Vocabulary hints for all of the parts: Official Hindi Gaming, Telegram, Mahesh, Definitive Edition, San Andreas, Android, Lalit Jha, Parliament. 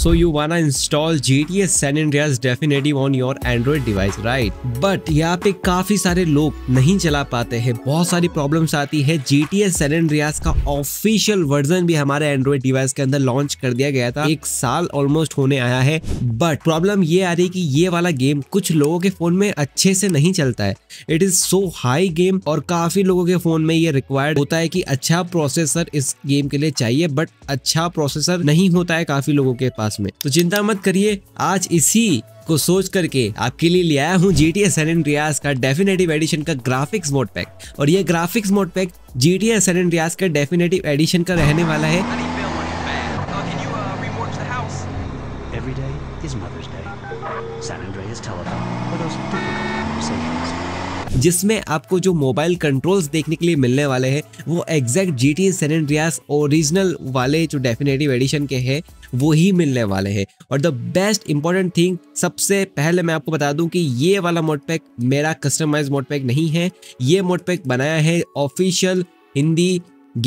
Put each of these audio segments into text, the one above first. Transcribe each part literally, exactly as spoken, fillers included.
so you wanna install G T A San Andreas Definitive on your Android device, right? But यहाँ पे काफी सारे लोग नहीं चला पाते हैं, बहुत सारी प्रॉब्लम्स आती है। G T A San Andreas का ऑफिशियल वर्जन भी हमारे Android डिवाइस के अंदर लॉन्च कर दिया गया था, एक साल ऑलमोस्ट होने आया है, बट प्रॉब्लम ये आ रही है कि ये वाला गेम कुछ लोगों के फोन में अच्छे से नहीं चलता है। It is so high game और काफी लोगों के फोन में ये रिक्वायर्ड होता है कि अच्छा प्रोसेसर इस गेम के लिए चाहिए, बट अच्छा प्रोसेसर नहीं होता है काफी लोगों के पास में। तो चिंता मत करिए, आज इसी को सोच करके आपके लिए ले आया हूँ G T A San Andreas का डेफिनेटिव एडिशन का ग्राफिक्स मोड पैक। और ये graphics mod pack G T A San Andreas का डेफिनेटिव एडिशन का रहने वाला है। जिसमें आपको जो मोबाइल कंट्रोल्स देखने के लिए मिलने वाले हैं वो exact G T A San Andreas original वाले जो डेफिनेटिव एडिशन के हैं वो ही मिलने वाले हैं। और द बेस्ट इंपॉर्टेंट थिंग, सबसे पहले मैं आपको बता दूं कि ये वाला मोड पैक मेरा कस्टमाइज मोड पैक नहीं है। ये मोड पैक बनाया है ऑफिशियल हिंदी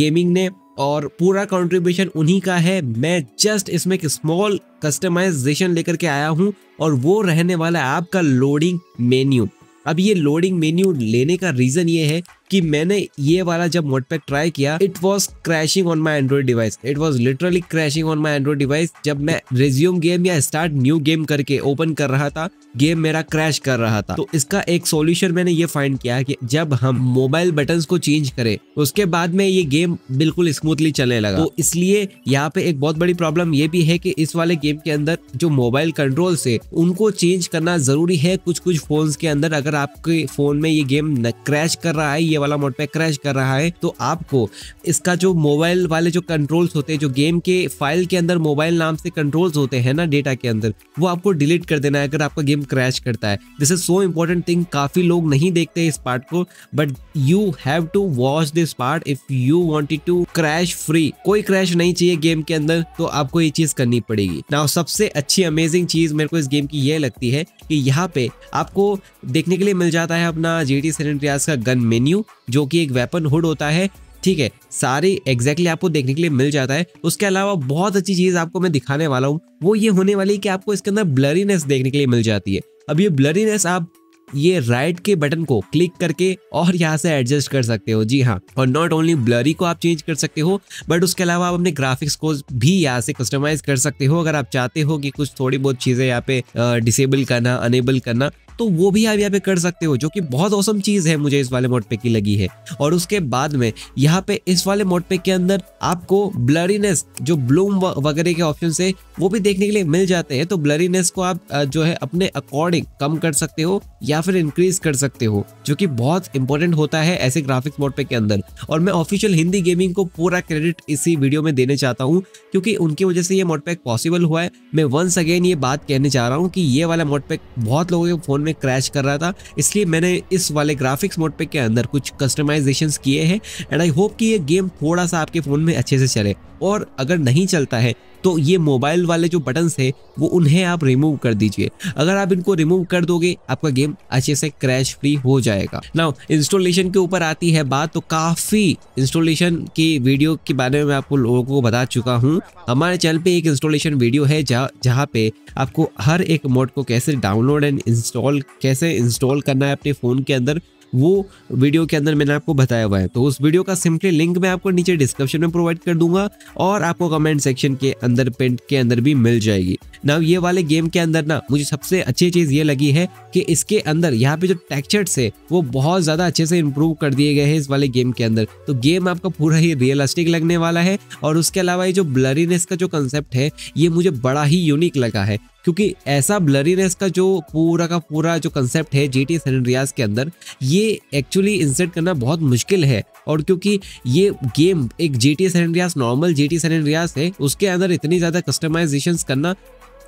गेमिंग ने और पूरा कंट्रीब्यूशन उन्हीं का है। मैं जस्ट इसमें एक स्मॉल कस्टमाइजेशन लेकर के आया हूँ और वो रहने वाला है आपका लोडिंग मेन्यू। अब ये लोडिंग मेन्यू लेने का रीज़न ये है कि मैंने ये वाला जब मोड पैक ट्राई किया, it was crashing on my Android device. It was literally crashing on my Android device. जब मैं रिज्यूम गेम या स्टार्ट न्यू गेम करके ओपन कर रहा था, गेम मेरा क्रैश कर रहा था। तो इसका एक सॉल्यूशन मैंने ये फाइंड किया कि जब हम मोबाइल बटन्स को चेंज करें उसके बाद में ये गेम बिल्कुल स्मूथली चलने लगा। तो इसलिए यहाँ पे एक बहुत बड़ी प्रॉब्लम ये भी है कि इस वाले गेम के अंदर जो मोबाइल कंट्रोल से उनको चेंज करना जरूरी है कुछ कुछ फोन के अंदर। अगर आपके फोन में ये गेम क्रैश कर रहा है, ये वाला मोड पे क्रैश कर रहा है, तो आपको इसका जो मोबाइल वाले जो कंट्रोल्स होते हैं, जो गेम के फाइल के अंदर मोबाइल नाम से कंट्रोल्स होते हैं ना डेटा के अंदर, वो आपको डिलीट कर देना है अगर आपका गेम क्रैश करता है। This is so important thing, काफी लोग नहीं देखते इस पार्ट को, but you have to watch this part if you wanted to crash free. कोई क्रैश नहीं चाहिए गेम के अंदर, तो आपको ये चीज करनी पड़ेगी। नाउ सबसे अच्छी अमेजिंग चीज मेरे को इस गेम की ये लगती है कि यहाँ पे आपको देखने के लिए मिल जाता है अपना G T A San Andreas का गन मेन्यू, जो कि एक वेपन हुड होता है, ठीक है। सारे एग्जैक्टली आपको देखने के लिए मिल जाता है। उसके अलावा बहुत अच्छी चीज़ आपको मैं दिखाने वाला हूँ, वो ये होने वाली है कि आपको इसके अंदर ब्लरीनेस देखने के लिए मिल जाती है। अब ये ब्लरीनेस आप ये राइट के बटन को क्लिक करके और यहाँ से एडजस्ट कर सकते हो, जी हाँ। और नॉट ओनली ब्लरी को आप चेंज कर सकते हो, बट उसके अलावा आप अपने ग्राफिक्स को भी यहाँ से कस्टमाइज कर सकते हो। अगर आप चाहते हो कि कुछ थोड़ी बहुत चीज़ें यहाँ पे डिसेबल करना, अनेबल करना, तो वो भी आप यहाँ पे कर सकते हो, जो कि बहुत औसम चीज़ है, मुझे इस वाले मोड पे की लगी है। और उसके बाद में यहाँ पे इस वाले मोड पे के अंदर आपको ब्लरीनेस, जो ब्लूम वगैरह के ऑप्शन है, वो भी देखने के लिए मिल जाते हैं। तो ब्लरीनेस को आप जो है अपने अकॉर्डिंग कम कर सकते हो या फिर इंक्रीज कर सकते हो, जो कि बहुत इंपॉर्टेंट होता है ऐसे ग्राफिक्स मोड पे के अंदर। और मैं ऑफिशियल हिंदी गेमिंग को पूरा क्रेडिट इसी वीडियो में देना चाहता हूँ, क्योंकि उनकी वजह से ये मोड पैक पॉसिबल हुआ है। मैं वंस अगेन ये बात कहने चाह रहा हूँ कि ये वाला मोड पैक बहुत लोगों के फोन में क्रैश कर रहा था, इसलिए मैंने इस वाले ग्राफिक्स मोड पे के अंदर कुछ कस्टमाइजेशंस किए हैं। एंड आई होप कि ये गेम थोड़ा सा आपके फ़ोन में अच्छे से चले, और अगर नहीं चलता है तो ये मोबाइल वाले जो बटन्स है वो उन्हें आप रिमूव कर दीजिए। अगर आप इनको रिमूव कर दोगे, आपका गेम अच्छे से क्रैश फ्री हो जाएगा। नाउ इंस्टॉलेशन के ऊपर आती है बात, तो काफ़ी इंस्टॉलेशन की वीडियो के बारे में मैं आपको लोगों को बता चुका हूँ। हमारे चैनल पे एक इंस्टॉलेशन वीडियो है जहाँ जहाँ पे आपको हर एक मोड को कैसे डाउनलोड एंड इंस्टॉल कैसे इंस्टॉल करना है अपने फ़ोन के अंदर, वो वीडियो के अंदर मैंने आपको बताया हुआ है। तो उस वीडियो का सिंपली लिंक मैं आपको नीचे डिस्क्रिप्शन में प्रोवाइड कर दूंगा और आपको कमेंट सेक्शन के अंदर पिन के अंदर भी मिल जाएगी। नाउ ये वाले गेम के अंदर ना मुझे सबसे अच्छी चीज़ ये लगी है कि इसके अंदर यहाँ पे जो टेक्सचर्स है वो बहुत ज़्यादा अच्छे से इम्प्रूव कर दिए गए हैं इस वाले गेम के अंदर। तो गेम आपका पूरा ही रियलिस्टिक लगने वाला है। और उसके अलावा ये जो ब्लरीनेस का जो कंसेप्ट है, ये मुझे बड़ा ही यूनिक लगा है, क्योंकि ऐसा ब्लरीनेस का जो पूरा का पूरा जो कंसेप्ट है G T A San Andreas के अंदर, ये एक्चुअली इंसर्ट करना बहुत मुश्किल है। और क्योंकि ये गेम एक G T A San Andreas normal G T A San Andreas है, उसके अंदर इतनी ज़्यादा कस्टमाइजेशंस करना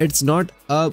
it's not a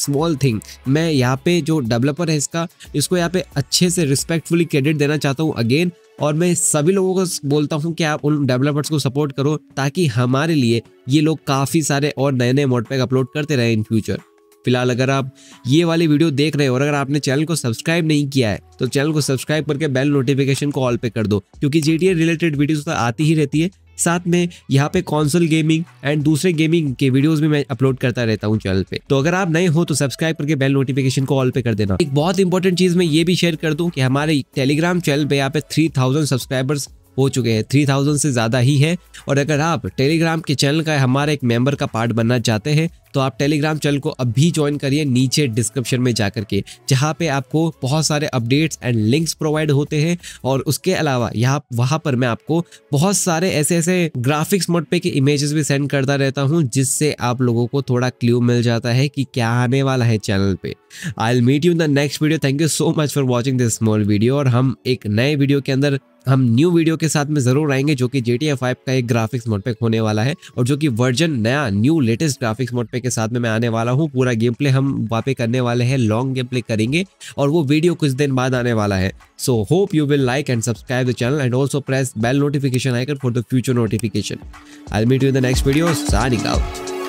small thing. मैं यहाँ पे जो डेवलपर है इसका, इसको यहाँ पे अच्छे से रिस्पेक्टफुली क्रेडिट देना चाहता हूँ अगेन। और मैं सभी लोगों को बोलता हूँ कि आप उन डेवलपर्स को सपोर्ट करो, ताकि हमारे लिए ये लोग काफ़ी सारे और नए नए मोड पैक अपलोड करते रहें इन फ्यूचर। फिलहाल अगर आप ये वाली वीडियो देख रहे हो और अगर आपने चैनल को सब्सक्राइब नहीं किया है, तो चैनल को सब्सक्राइब करके बेल नोटिफिकेशन को ऑल पे कर दो, क्योंकि G T A related videos तो आती ही रहती है। साथ में यहाँ पे कंसोल गेमिंग एंड दूसरे गेमिंग के वीडियोस भी मैं अपलोड करता रहता हूँ चैनल पे। तो अगर आप नए हो तो सब्सक्राइब करके बेल नोटिफिकेशन को ऑल पे कर देना। एक बहुत इंपॉर्टेंट चीज मैं ये भी शेयर कर दूं कि हमारे टेलीग्राम चैनल पे यहाँ पे थ्री थाउजेंड सब्सक्राइबर्स हो चुके हैं, तीन हज़ार से ज़्यादा ही है। और अगर आप टेलीग्राम के चैनल का हमारे एक मेंबर का पार्ट बनना चाहते हैं तो आप टेलीग्राम चैनल को अभी ज्वाइन करिए नीचे डिस्क्रिप्शन में जाकर के, जहाँ पे आपको बहुत सारे अपडेट्स एंड लिंक्स प्रोवाइड होते हैं। और उसके अलावा यहाँ वहाँ पर मैं आपको बहुत सारे ऐसे ऐसे ग्राफिक्स मोड पे के इमेजेस भी सेंड करता रहता हूँ, जिससे आप लोगों को थोड़ा क्ल्यू मिल जाता है कि क्या आने वाला है चैनल पे। I will meet you in the next video. Thank you so much for watching this small video. और हम एक नए वीडियो के अंदर हम न्यू वीडियो के साथ में जरूर आएंगे, जो कि G T A फाइव का एक ग्राफिक्स मोड पैक होने वाला है और जो कि वर्जन नया new latest graphics mod pack के साथ में मैं आने वाला हूँ। पूरा गेम प्ले हम वहाँ पे करने वाले हैं, लॉन्ग गेम प्ले करेंगे और वो वीडियो कुछ दिन बाद आने वाला है। So hope you will like and subscribe the channel and also press bell notification icon for the future notification. I will meet you in the next video. Sanik out.